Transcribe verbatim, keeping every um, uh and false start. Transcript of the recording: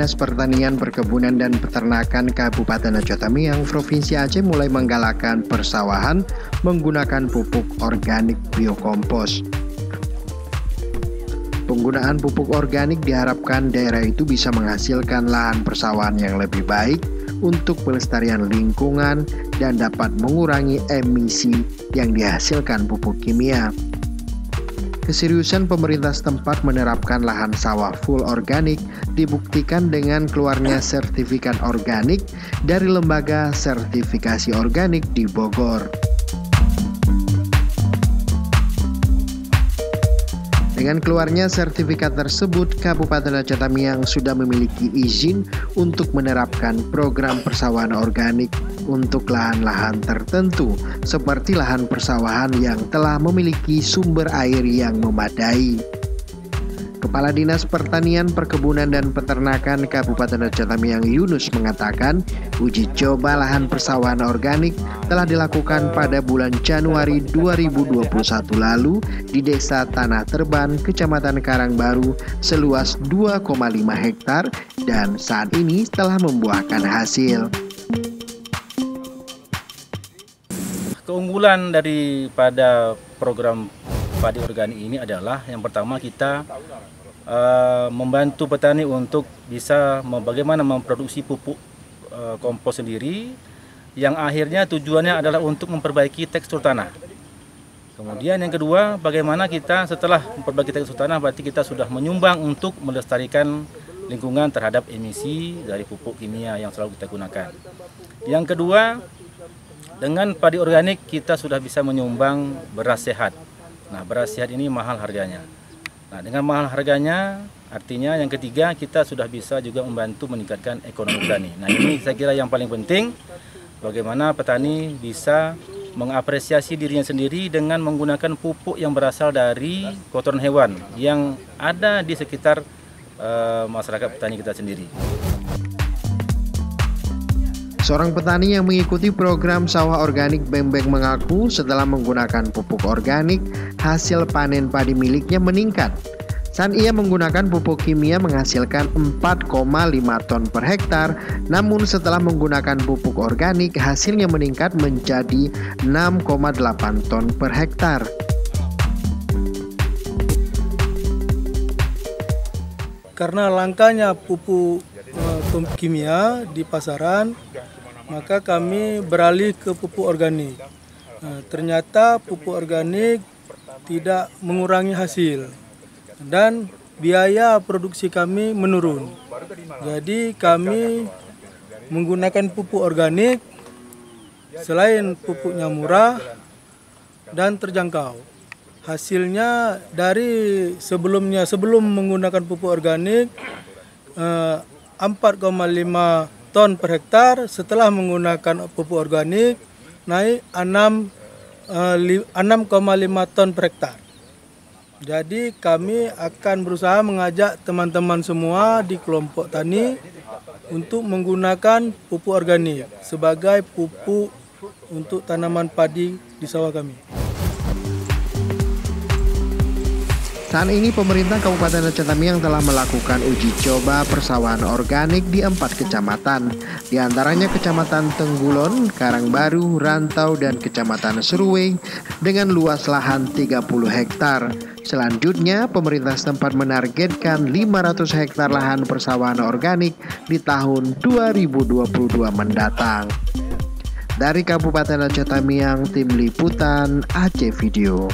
Dinas Pertanian, Perkebunan dan Peternakan Kabupaten Aceh Tamiang, Provinsi Aceh mulai menggalakkan persawahan menggunakan pupuk organik biokompos. Penggunaan pupuk organik diharapkan daerah itu bisa menghasilkan lahan persawahan yang lebih baik untuk pelestarian lingkungan dan dapat mengurangi emisi yang dihasilkan pupuk kimia. Keseriusan pemerintah setempat menerapkan lahan sawah full organik dibuktikan dengan keluarnya sertifikat organik dari lembaga sertifikasi organik di Bogor. Dengan keluarnya sertifikat tersebut, Kabupaten Aceh Tamiang sudah memiliki izin untuk menerapkan program persawahan organik untuk lahan-lahan tertentu, seperti lahan persawahan yang telah memiliki sumber air yang memadai. Kepala Dinas Pertanian, Perkebunan dan Peternakan Kabupaten Aceh Tamiang Yunus mengatakan, uji coba lahan persawahan organik telah dilakukan pada bulan Januari dua ribu dua puluh satu lalu di Desa Tanah Terban, Kecamatan Karangbaru seluas dua koma lima hektar dan saat ini telah membuahkan hasil. Keunggulan daripada program padi organik ini adalah yang pertama kita uh, membantu petani untuk bisa bagaimana memproduksi pupuk uh, kompos sendiri, yang akhirnya tujuannya adalah untuk memperbaiki tekstur tanah. Kemudian yang kedua, bagaimana kita setelah memperbaiki tekstur tanah berarti kita sudah menyumbang untuk melestarikan lingkungan terhadap emisi dari pupuk kimia yang selalu kita gunakan. Yang kedua, dengan padi organik kita sudah bisa menyumbang beras sehat. Nah, beras sehat ini mahal harganya. Nah, dengan mahal harganya artinya yang ketiga kita sudah bisa juga membantu meningkatkan ekonomi petani. Nah, ini saya kira yang paling penting, bagaimana petani bisa mengapresiasi dirinya sendiri dengan menggunakan pupuk yang berasal dari kotoran hewan yang ada di sekitar uh, masyarakat petani kita sendiri. Seorang petani yang mengikuti program sawah organik Bembeng mengaku setelah menggunakan pupuk organik, hasil panen padi miliknya meningkat. Saat ia menggunakan pupuk kimia menghasilkan empat koma lima ton per hektar, namun setelah menggunakan pupuk organik hasilnya meningkat menjadi enam koma delapan ton per hektar. Karena langkanya pupuk uh, kimia di pasaran, maka kami beralih ke pupuk organik. Nah, ternyata pupuk organik tidak mengurangi hasil dan biaya produksi kami menurun. Jadi kami menggunakan pupuk organik, selain pupuknya murah dan terjangkau. Hasilnya dari sebelumnya, sebelum menggunakan pupuk organik empat koma lima ton per hektar, setelah menggunakan pupuk organik naik enam koma lima ton per hektar. Jadi kami akan berusaha mengajak teman-teman semua di kelompok tani untuk menggunakan pupuk organik sebagai pupuk untuk tanaman padi di sawah kami. Saat ini pemerintah Kabupaten Aceh Tamiang telah melakukan uji coba persawahan organik di empat kecamatan, di antaranya Kecamatan Tenggulon, Karangbaru, Rantau, dan Kecamatan Seruwe dengan luas lahan tiga puluh hektar. Selanjutnya, pemerintah setempat menargetkan lima ratus hektar lahan persawahan organik di tahun dua ribu dua puluh dua mendatang. Dari Kabupaten Aceh Tamiang, Tim Liputan Aceh Video.